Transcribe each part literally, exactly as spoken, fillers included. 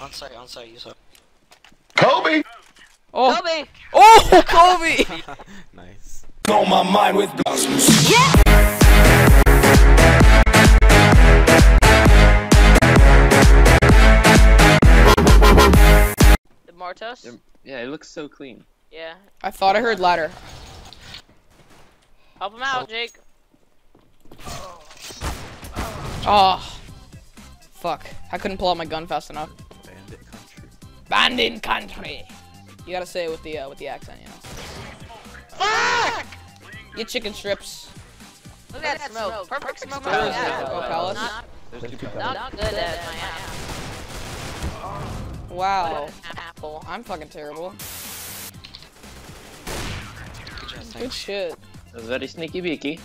On site, on site, you saw. Kobe! Oh! Kobe! Oh, Kobe! Nice. On my mind with blossoms. Yeah! Martos? Yeah, it looks so clean. Yeah. I thought I heard ladder. Help him out, Jake. Oh. Oh. Fuck. I couldn't pull out my gun fast enough. Bandit country. Bandit country. You gotta say it with the uh, with the accent, you know. Fuck! Get chicken strips. Look at that smoke. smoke. Perfect smoke. smoke. Palace. Yeah. Oh, palace. Not, not, not good at my ass. Wow. Apple. I'm fucking terrible. Good, Good shit. That's very sneaky beaky.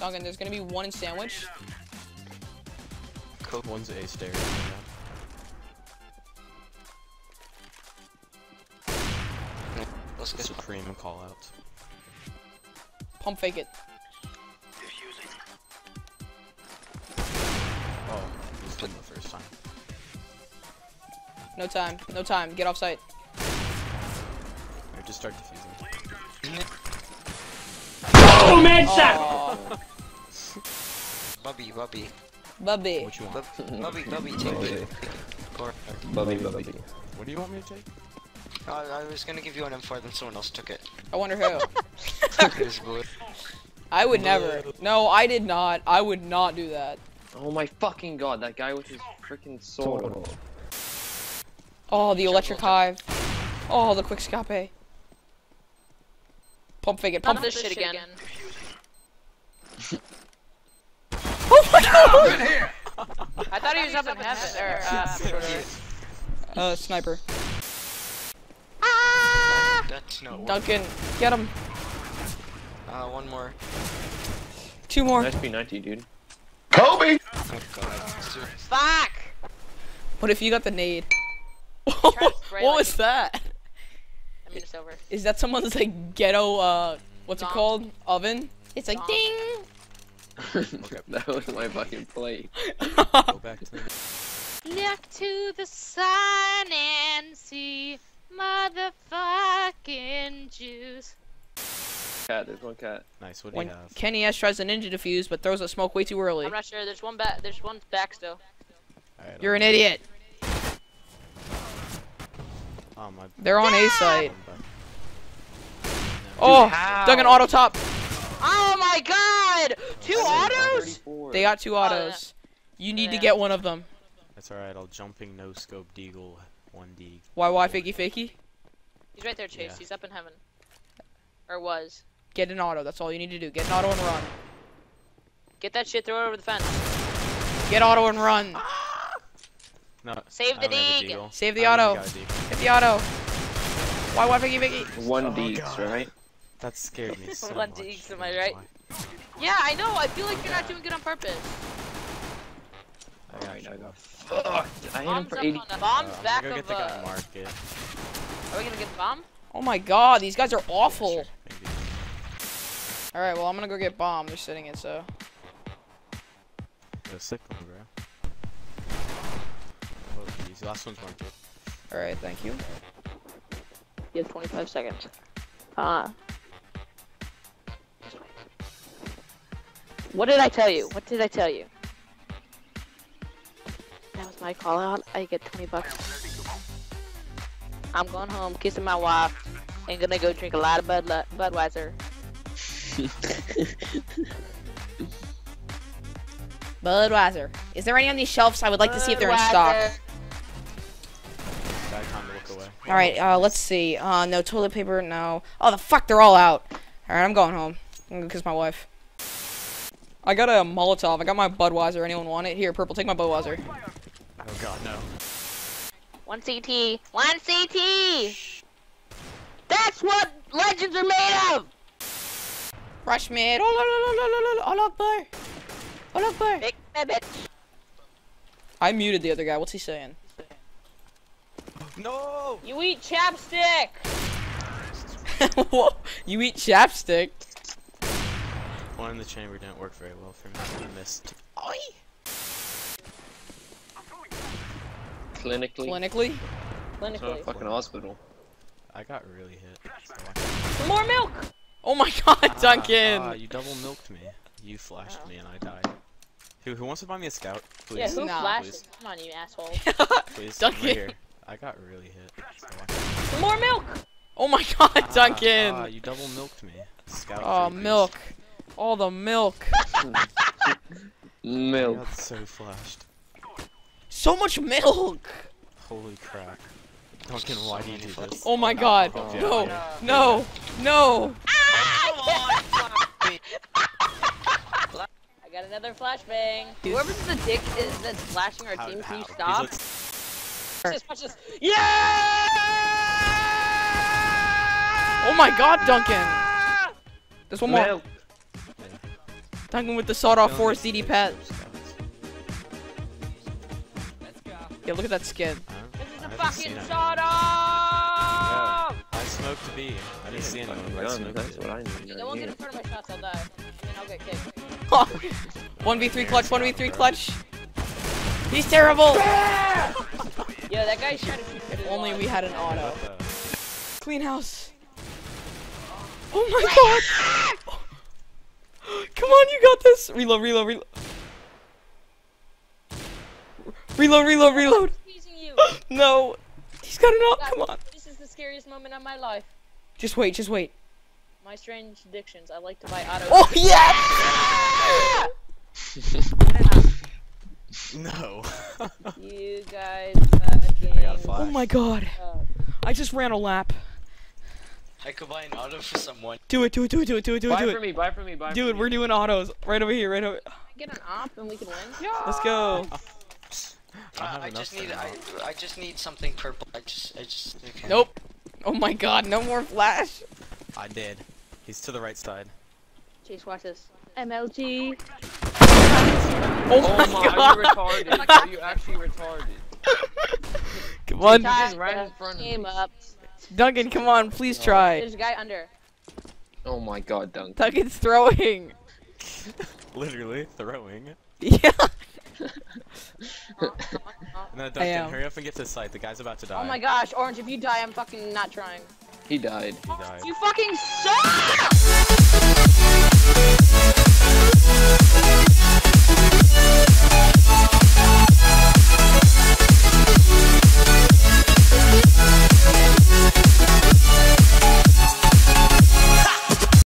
Duncan, there's gonna be one in sandwich. Code one's A stairs. Yeah. Let's get Supreme call out. Pump fake it. Oh, he's putting the first time. No time, no time, get off site. Alright, just start defusing. Oh man, shot! Oh. Bubby, Bubby. Bubby. What you want? Bubby, Bubby, take it. Bubby, Bubby. What do you want me to take? Uh, I was gonna give you an M four, then someone else took it. I wonder who. I would never. No, I did not. I would not do that. Oh my fucking god, that guy with his freaking sword. Oh, the electric hive. Oh, the quick scape. Pump fake it. Pump this shit again. Oh my god! I thought he was up in heaven. Or, uh, uh, sniper. Ah! That's no way. Duncan, get him. Uh, one more. Two more. That's P ninety, dude. Kobe! Oh god. Fuck! What if you got the nade? What was that? I mean, it's over. Is that someone's like ghetto? Uh, what's it called? Oven? It's like ding. That was my fucking plate. Go back to the. Look to the sun and see motherfucking Jews. Cat, there's one cat. Nice. What do you have? Kenny Ash tries a ninja defuse but throws a smoke way too early. I'm not sure. There's one back. There's one back still. Right, You're an idiot. Oh, my They're on yeah! A site. Oh, how? Duncan auto top. Oh my god! Two autos? They got two autos. Oh, yeah. You need yeah. to get one of them. That's alright, I'll jumping no scope deagle one D. Why, why, fakey fakey? He's right there, Chase. Yeah. He's up in heaven. Or was. Get an auto. That's all you need to do. Get an auto and run. Get that shit, throw it over the fence. Get auto and run. Ah! No, save the dig! Save the auto! Hit the auto! Why, why, Vicky, Vicky? One oh, deeks, right? That scared me so One much. Deeks, am I right? Yeah, I know! I feel like you're not doing good on purpose. I know, I know. Fucked! I hit him for eighty. Bomb's uh, back of the uh... market. Are we gonna get the bomb? Oh my god, these guys are awful! Yeah, sure, alright, well, I'm gonna go get bomb. They're sitting it, so. That's sick, bro. Last one's marked. Alright, thank you. You have twenty-five seconds. Ah. Uh, what did I tell you? What did I tell you? That was my call out. I get twenty bucks. I'm going home, kissing my wife, and gonna go drink a lot of Bud Budweiser. Budweiser. Is there any on these shelves? I would like Budweiser. to see if they're in stock. Alright, uh, let's see. Uh, no toilet paper, no. Oh, the fuck, they're all out. Alright, I'm going home. I'm gonna kiss my wife. I got a Molotov. I got my Budweiser. Anyone want it? Here, Purple, take my Budweiser. Oh god, no. One C T. One C T! That's what legends are made of! Rush mid. Oh, la la la la la la. Oh, look, boy. Oh, look, boy. Big bitch. I muted the other guy. What's he saying? No! You eat chapstick! What? You eat chapstick? One in the chamber didn't work very well for me. I missed. Oi! Clinically? Clinically? Clinically. It's not a fucking hospital. I got really hit. So more milk! Oh my god, ah, Duncan! Ah, you double milked me. You flashed oh. me and I died. Who, who wants to buy me a scout? Please. Yeah, who nah. flashed? Come on, you asshole. Please, Duncan. Right here. I got really hit. So more milk! Oh my god, ah, Duncan! Ah, you double milked me. Scout oh, freakers. Milk. All the milk. Milk. I got so flashed. So much milk! Holy crap. Duncan, why do you do this? Oh my god. Oh, no. Yeah. No. No. I got another flashbang. Whoever's the dick is that's flashing our how, team, how? Can you stop? Watch this, watch this. Yeah! Oh my god, Duncan. There's one more. Milk. Duncan with the sawed-off four C D pad. Yeah, look at that skin. This is a fucking shot off! Yeah, I smoked a bee. I didn't see anyone. I smoked That's what I need. No one get in front of my shots, I'll die. And I'll get kicked. one v three clutch, one v three clutch. He's terrible! Yeah, that guy's trying to keep it. If only we had an auto. Clean house. Oh my god! Come on, you got this! Reload, reload, reload. Reload, reload, reload. No, he's got it all. Come on. This is the scariest moment of my life. Just wait, just wait. My strange addictions. I like to buy auto. Oh yeah! No. You guys fucking. I got a flash. Oh my god. Oh. I just ran a lap. I could buy an auto for someone. Do it, do it, do it, do it, do it, do it. Buy for me, buy for me, buy for me. Dude, we're doing autos right over here, right over. Get an op and we can win. Yeah. Let's go. I, I just need I, I just need something purple. I just I just okay. Nope. Oh my god, no more flash. I did. He's to the right side. Chase, watch this. M L G. Oh my, oh my god. Are you retarded? Are you actually retarded? Come on. He's right in front of me. Duncan, come on, please try. There's a guy under. Oh my god, Duncan. Duncan's throwing. Literally throwing. Yeah. No, Duncan, hurry up and get to the site. The guy's about to die. Oh my gosh, Orange, if you die, I'm fucking not trying. He died. He died. You fucking suck!